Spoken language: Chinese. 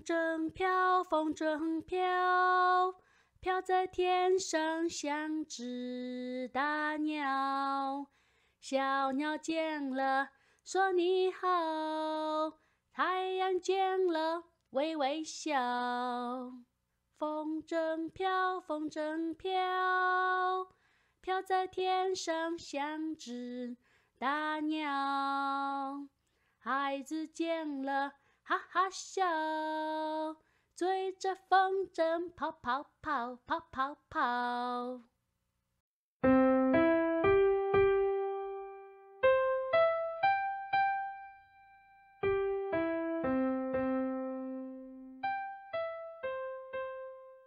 风筝飘，风筝飘，飘在天上像只大鸟。小鸟见了说你好，太阳见了微微笑。风筝飘，风筝飘，飘在天上像只大鸟。孩子见了哈哈笑，追着风筝跑跑跑跑跑